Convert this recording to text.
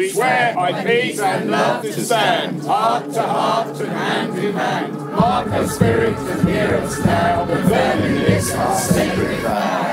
we swear by peace and love to stand, heart to heart and hand in hand. Mark our spirit and hear us now, but then we list our sacred vow.